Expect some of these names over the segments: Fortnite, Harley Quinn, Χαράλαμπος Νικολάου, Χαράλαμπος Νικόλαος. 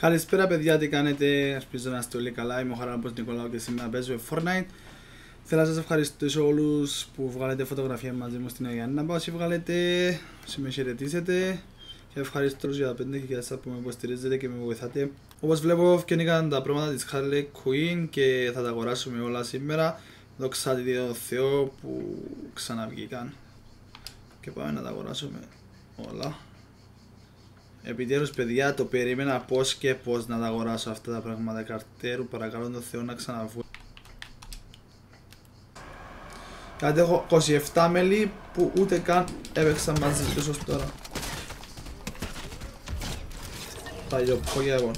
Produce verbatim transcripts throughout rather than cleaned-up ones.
Καλησπέρα παιδιά, τι κάνετε, ελπίζω να είστε όλοι καλά. Είμαι ο Χαράλαμπος Νικολάου και σήμερα παίζουμε Fortnite. Θέλω να σας ευχαριστήσω όλους που βγάλετε φωτογραφία μαζί μου στην Αγιάννη. Να πάω όσοι βγάλετε, όσοι με χαιρετήσετε. Και ευχαριστώ για τα πέντε χιλιάδες που με υποστηρίζετε και με βοηθάτε. Όπως βλέπω βγαίνηκαν τα πρόβατα της Harley Quinn και θα τα αγοράσουμε όλα σήμερα. Δόξα τω Θεώ που ξαναβγήκαν. Και πάμε να τα αγοράσουμε όλα. Επιτέλους παιδιά, το περίμενα πως και πως να τα αγοράσω αυτά τα πράγματα. Καρτέρου, παρακαλώ τον Θεό να ξαναβγούν. Κάτι έχω είκοσι επτά μέλη που ούτε καν έπαιξα μαζί τους ως τώρα. Παλιοπόγια εγώ.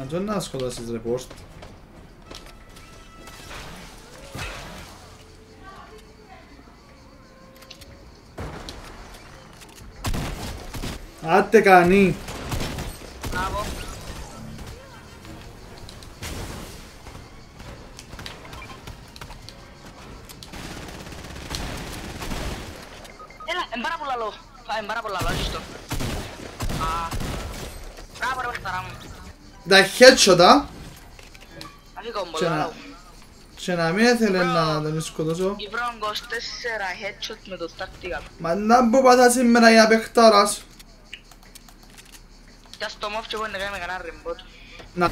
Αν δεν να σκοτάσεις ρε πόρτ. Άντε κανεί. Τα headshot α! Και να μην ήθελε να τον σκοτώσω. Ήβραν είκοσι τέσσερα headshot με το tactical. Μα να μπω πατά σήμερα για παιχτάρας. Για στο μόφ και εγώ είναι κάνει κανένα ριμπότ. Να.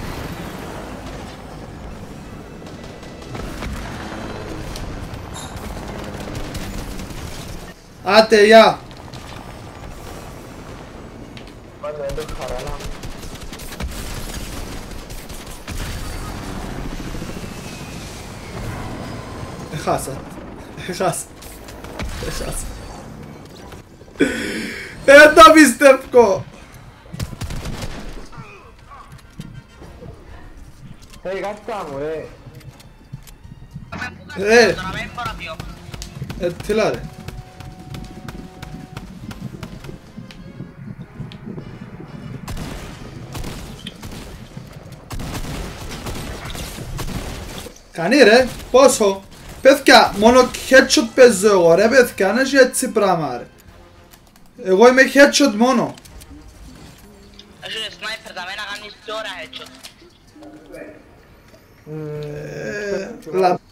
Άτε, γεια! Πάτε, δεν το χαράλα. Έχασα, έχασα, έχασα. Δεν το πιστεύω! Hey, κάτσα μου, ρε. Ρε! Ε, τίλα ρε. Κανεί ρε, πόσο! Παιδιά, μόνο headshot παίζω εγώ ρε παιδιά, αν έχει έτσι πράγμα ρε. Εγώ είμαι headshot μόνο. Έχει το sniper, τα μένα κάνεις τώρα headshot.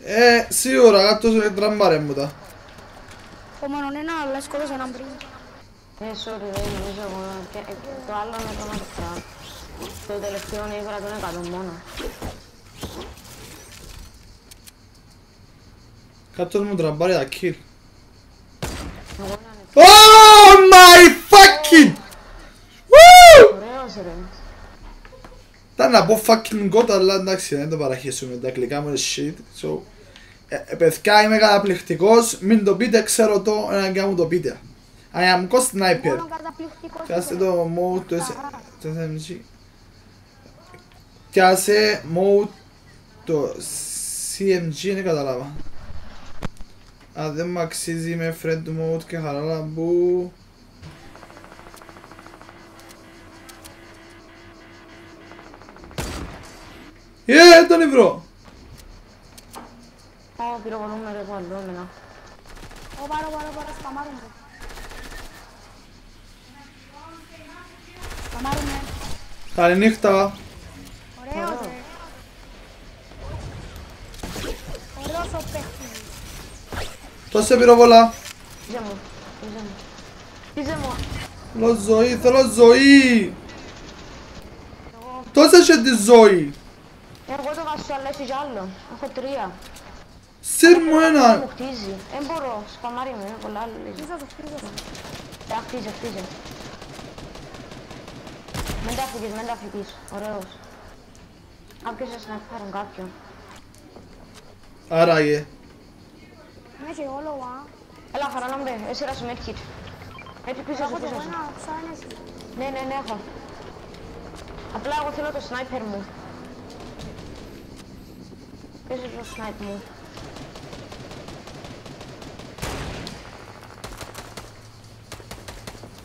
Ε, σίγουρα, κάποιος είναι τραμπάρε μου τα. Ο μόνον ένα, αλλά σκότωσε έναν πριν. Ε, sorry, δεν νομίζω εγώ, το άλλο είναι το μάτρα. Το τελευταίο είναι ήβρα τον εκατό μόνο. Κάποιος μου τραμπάρει τα kill. Oh my fucking! Ωραίος ρε. Ήταν να πω fucking god αλλά εντάξει δεν το παραχέσουμε. Τα κλικά μου είναι shit. Παιδιά είμαι καταπληκτικός. Μην το πείτε, ξέρω το, να μου το πείτε. I am god sniper. Κάσε το mode Κάσε mode το σι εμ τζι δεν καταλάβα. Α, δεν μ' αξίζει με friend mode και Χαράλαμπου. Ε, τον ευρώ! Ω, πυροβολούμε ρε, παντώμενα. Ω, πάρω, πάρω, πάρω, σταμάρουν ρε. Σταμάρουν ρε. Καληνύχτα. Ωραίος ρε. Ωραίος ο παίχτης. Τόσε πυροβολά. Πίζε μου, πίζε μου. Πίζε μου. Θέλω ζωή, θέλω ζωή. Τόσε έχει τη ζωή. Εγώ το βάζω αλλά εσύ κι άλλο. Έχω τρία. Σύρ μου ένα. Μου χτίζει. Δεν μπορώ, σπαμάρι μου, είναι πολλά άλλο. Τα χτίζει, χτίζει. Μην τα αφηγείς, μην τα αφηγείς. Ωραίος. Άπιασες να πάρουν κάποιον. Άραγε. Έχει όλο, α. Έλα, Χαράλαμπε, έσυρα σου medkit. Έτσι πίσω σου, πίσω σου. Ναι, ναι, ναι, έχω. Απλά εγώ θέλω το sniper μου. Πες το sniper μου.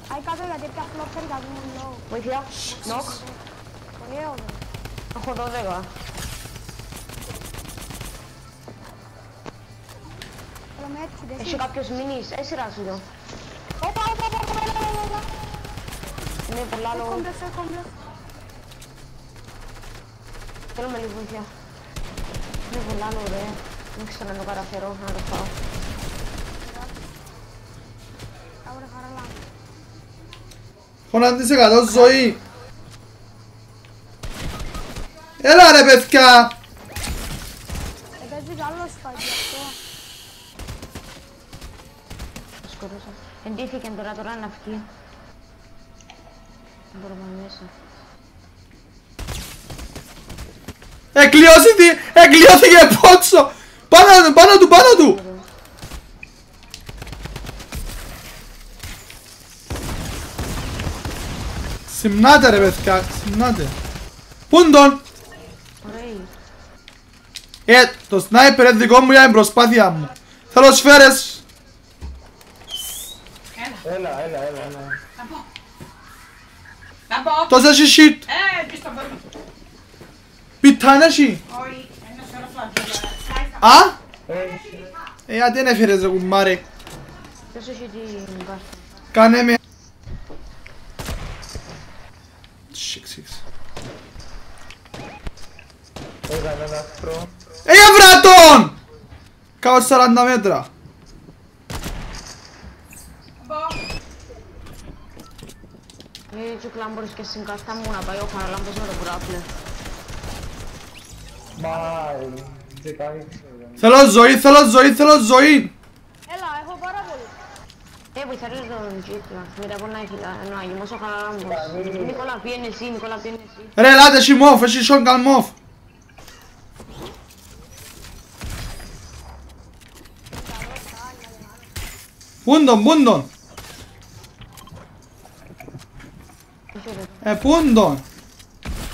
Hay κάτω γιατί πια φλόφερ για μου λόγω. Βοήθεια, νοκ. Έχω δώδεκα. Έχει κάποιος μηνύς, έσυρα σου δω. Όπα, Είναι πολλά λόγω. Θέλουμε λίγο βοήθεια. Είναι πολλά λόγω ρε. Δεν ξέρω να το καταφέρω, να το πάω. Χωνάντη σε εκατό ζωή. Έλα ρε παιδιά. Έπαιζε καλό σπάκι αυτό. Σκοτώσα. Εντύθηκε τώρα τώρα να φύγει. Εκλειώθηκε, εκλειώθηκε πότσο! Πάνω, πάνω του, πάνω του! Συμνάτε ρε παιδιά, συμνάτε. Πούντον! Ε, το σνάιπερ είναι δικό μου για την προσπάθειά μου. Θέλω σφαίρες. Έλα, έλα, έλα, έλα. Τόσο έχει shit! Ε, πεις το πόδι! Πιτάνε έχει! Όχι, ένα σωρό φλαγκίδα. Α! Ε, γιατί δεν έφερες το κουμπάρι. Τόσο έχει την κάρτα. Κάνε με... Σιξ, σιξ. Ε, βράτον! Κάπως σαράντα μέτρα. Μην τσουκλάν μπορείς και στην κάρτα μου να πάει ο Χαράλαμπος με τον κουράπλε. Θέλω ζωή, θέλω ζωή, θέλω ζωή! Έλα, έχω πάρα πολύ. Ε, βοηθαρίζω τον Τζίτλα, μετά από να αγιμώσει ο Χαράλαμπος. Νικόλα, πιένε εσύ, Νικόλα, πιένε εσύ. Ρε, ελάτε εσύ μόφ, εσύ σον καλ μόφ. Πούντον, πούντον. Ε, πούντον!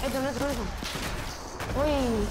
Ε, τον έτρωσα. Ωι!